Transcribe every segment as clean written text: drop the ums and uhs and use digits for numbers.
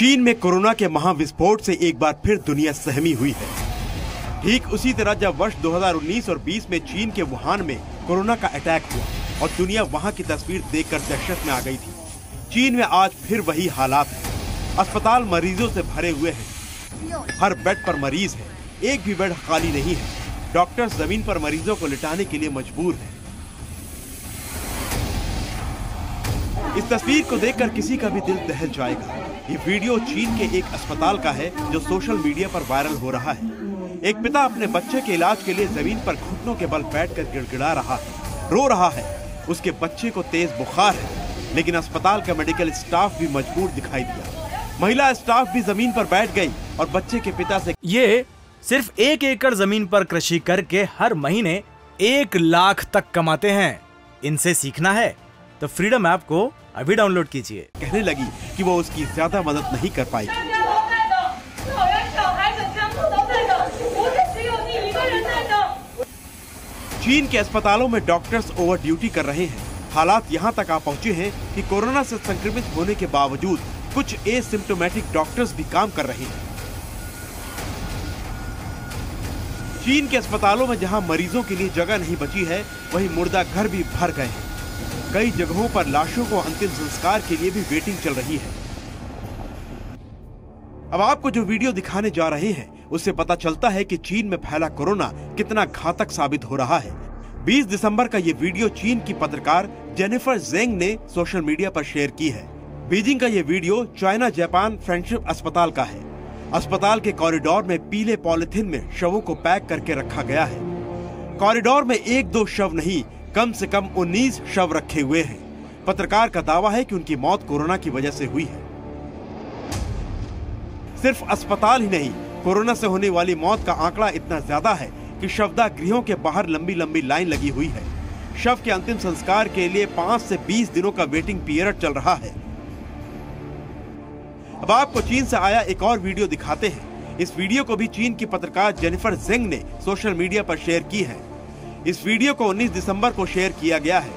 चीन में कोरोना के महाविस्फोट से एक बार फिर दुनिया सहमी हुई है। ठीक उसी तरह जब वर्ष 2019 और 20 में चीन के वुहान में कोरोना का अटैक हुआ और दुनिया वहां की तस्वीर देखकर दहशत में आ गई थी, चीन में आज फिर वही हालात है। अस्पताल मरीजों से भरे हुए हैं, हर बेड पर मरीज है, एक भी बेड खाली नहीं है। डॉक्टर जमीन पर मरीजों को लिटाने के लिए मजबूर है। इस तस्वीर को देखकर किसी का भी दिल दहल जाएगा। ये वीडियो चीन के एक अस्पताल का है जो सोशल मीडिया पर वायरल हो रहा है। एक पिता अपने बच्चे के इलाज के लिए जमीन पर घुटनों के बल बैठकर गिड़गिड़ा रहा है, रो रहा है। उसके बच्चे को तेज बुखार है, लेकिन अस्पताल का मेडिकल स्टाफ भी मजबूर दिखाई दिया। महिला स्टाफ भी जमीन पर बैठ गई और बच्चे के पिता से, ये सिर्फ 1 एकड़ जमीन पर कृषि करके हर महीने 1 लाख तक कमाते हैं, इनसे सीखना है तो फ्रीडम ऐप को अभी डाउनलोड कीजिए, कहने लगी कि वो उसकी ज्यादा मदद नहीं कर पाएगी। चीन के अस्पतालों में डॉक्टर्स ओवर ड्यूटी कर रहे हैं। हालात यहां तक आ पहुंचे हैं कि कोरोना से संक्रमित होने के बावजूद कुछ एसिम्प्टोमेटिक डॉक्टर्स भी काम कर रहे हैं। चीन के अस्पतालों में जहां मरीजों के लिए जगह नहीं बची है, वहीं मुर्दा घर भी भर गए हैं। कई जगहों पर लाशों को अंतिम संस्कार के लिए भी वेटिंग चल रही है। अब आपको जो वीडियो दिखाने जा रहे हैं, उससे पता चलता है कि चीन में फैला कोरोना कितना घातक साबित हो रहा है। 20 दिसंबर का ये वीडियो चीन की पत्रकार जेनिफर जेंग ने सोशल मीडिया पर शेयर की है। बीजिंग का ये वीडियो चाइना जापान फ्रेंडशिप अस्पताल का है। अस्पताल के कॉरिडोर में पीले पॉलिथिन में शवों को पैक करके रखा गया है। कॉरिडोर में 1-2 शव नहीं, कम से कम 19 शव रखे हुए हैं। पत्रकार का दावा है कि उनकी मौत कोरोना की वजह से हुई है। सिर्फ अस्पताल ही नहीं, कोरोना से होने वाली मौत का आंकड़ा इतना ज्यादा है कि शवदाह गृहों के बाहर लंबी लंबी लाइन लगी हुई है। शव के अंतिम संस्कार के लिए 5 से 20 दिनों का वेटिंग पीरियड चल रहा है। अब आपको चीन से आया एक और वीडियो दिखाते हैं। इस वीडियो को भी चीन की पत्रकार जेनिफर जेंग ने सोशल मीडिया पर शेयर की है। इस वीडियो को 19 दिसंबर को शेयर किया गया है।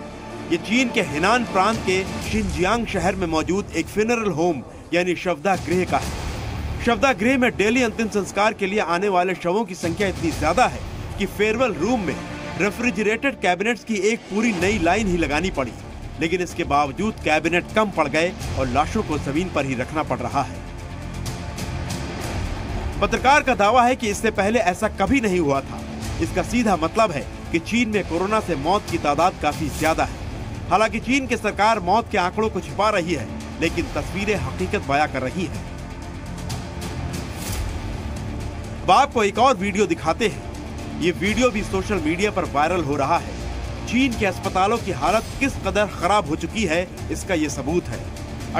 ये चीन के हेनान प्रांत के शिनजियांग शहर में मौजूद एक फ्यूनरल होम यानी शवदाह गृह का है। शवदाह गृह में डेली अंतिम संस्कार के लिए आने वाले शवों की संख्या इतनी ज्यादा है कि फेयरवेल रूम में रेफ्रिजरेटेड कैबिनेट्स की एक पूरी नई लाइन ही लगानी पड़ी, लेकिन इसके बावजूद कैबिनेट कम पड़ गए और लाशों को जमीन पर ही रखना पड़ रहा है। पत्रकार का दावा है कि इससे पहले ऐसा कभी नहीं हुआ था। इसका सीधा मतलब है कि चीन में कोरोना से मौत की तादाद काफी ज्यादा है। हालांकि चीन की सरकार मौत के आंकड़ों को छिपा रही है, लेकिन तस्वीरें हकीकत बयां कर रही हैं। अब आपको एक और वीडियो दिखाते हैं। ये वीडियो भी सोशल मीडिया पर वायरल हो रहा है। चीन के अस्पतालों की हालत किस कदर खराब हो चुकी है, इसका ये सबूत है।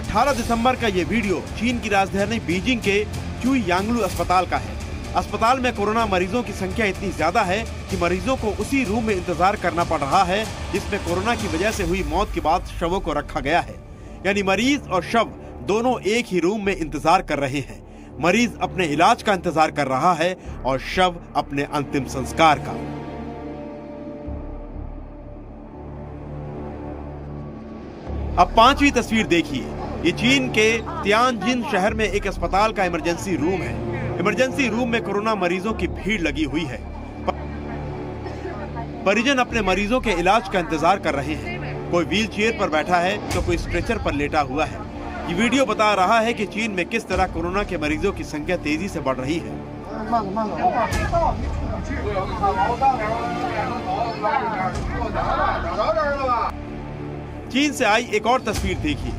18 दिसंबर का ये वीडियो चीन की राजधानी बीजिंग के चुई यांगलू अस्पताल का है। अस्पताल में कोरोना मरीजों की संख्या इतनी ज्यादा है कि मरीजों को उसी रूम में इंतजार करना पड़ रहा है जिसमें कोरोना की वजह से हुई मौत के बाद शवों को रखा गया है। यानी मरीज और शव दोनों एक ही रूम में इंतजार कर रहे हैं। मरीज अपने इलाज का इंतजार कर रहा है और शव अपने अंतिम संस्कार का। अब 5वीं तस्वीर देखिए। ये चीन के तियानजिन शहर में एक अस्पताल का इमरजेंसी रूम है। इमरजेंसी रूम में कोरोना मरीजों की भीड़ लगी हुई है। परिजन अपने मरीजों के इलाज का इंतजार कर रहे हैं। कोई व्हीलचेयर पर बैठा है तो कोई स्ट्रेचर पर लेटा हुआ है। ये वीडियो बता रहा है कि चीन में किस तरह कोरोना के मरीजों की संख्या तेजी से बढ़ रही है। चीन से आई एक और तस्वीर देखिए।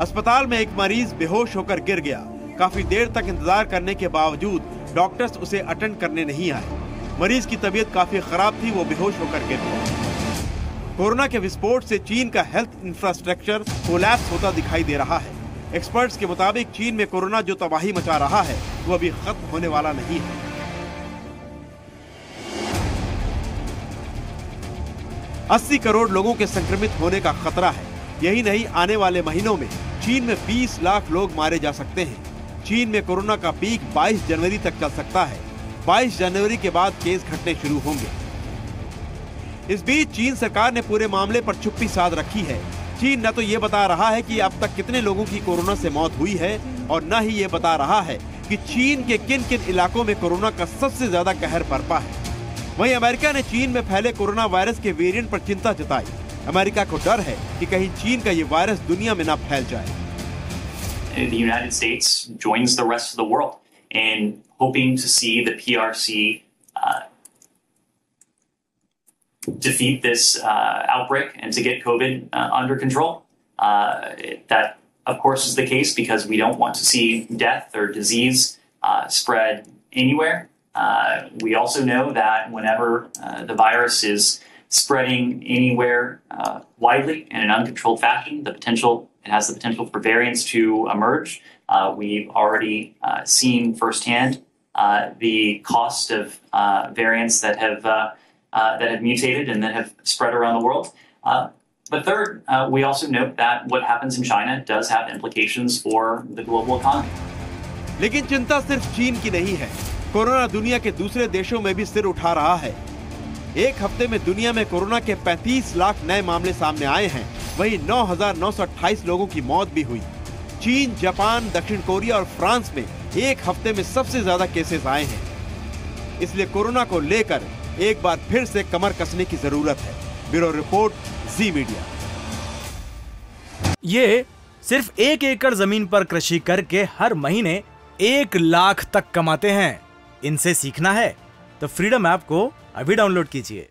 अस्पताल में एक मरीज बेहोश होकर गिर गया। काफी देर तक इंतजार करने के बावजूद डॉक्टर्स उसे अटेंड करने नहीं आए। मरीज की तबीयत काफी खराब थी, वो बेहोश होकर गिर गया। कोरोना के विस्फोट से चीन का हेल्थ इंफ्रास्ट्रक्चर कोलैप्स होता दिखाई दे रहा है। एक्सपर्ट्स के मुताबिक चीन में कोरोना जो तबाही मचा रहा है, वो अभी खत्म होने वाला नहीं है। अस्सी 80 करोड़ लोगों के संक्रमित होने का खतरा है। यही नहीं, आने वाले महीनों में चीन में 20 लाख लोग मारे जा सकते हैं। चीन में कोरोना का पीक 22 जनवरी तक चल सकता है। 22 जनवरी के बाद केस घटने शुरू होंगे। इस बीच चीन सरकार ने पूरे मामले पर चुप्पी साध रखी है। चीन न तो ये बता रहा है कि अब तक कितने लोगों की कोरोना से मौत हुई है और न ही ये बता रहा है कि चीन के किन किन इलाकों में कोरोना का सबसे ज्यादा कहर बरपा है। वहीं अमेरिका ने चीन में फैले कोरोना वायरस के वेरिएंट पर चिंता जताई। अमेरिका को डर है कि कहीं चीन का ये वायरस दुनिया में ना फैल जाए। The United States joins the rest of the world in hoping to see the PRC defeat this outbreak and to get COVID under control. That, of course, is the case because we don't want to see death or disease spread anywhere. We also know that whenever the virus is spreading anywhere widely in an uncontrolled fashion, it has the potential for variants to emerge. We've already seen firsthand the cost of variants that have mutated and that have spread around the world. But third, we also note that what happens in China does have implications for the global economy. लेकिन चिंता सिर्फ चीन की नहीं है। Corona दुनिया के दूसरे देशों में भी सिर उठा रहा है। एक हफ्ते में दुनिया में कोरोना के 35 लाख नए मामले सामने आए हैं। वहीं 9,928 लोगों की मौत भी हुई। चीन, जापान, दक्षिण कोरिया और फ्रांस में एक हफ्ते में सबसे ज्यादा केसेस आए हैं। इसलिए कोरोना को लेकर एक बार फिर से कमर कसने की जरूरत है। Bureau report, Zee media. ये सिर्फ 1 एकड़ जमीन पर कृषि करके हर महीने 1 लाख तक कमाते हैं। इनसे सीखना है तो फ्रीडम ऐप को अभी डाउनलोड कीजिए।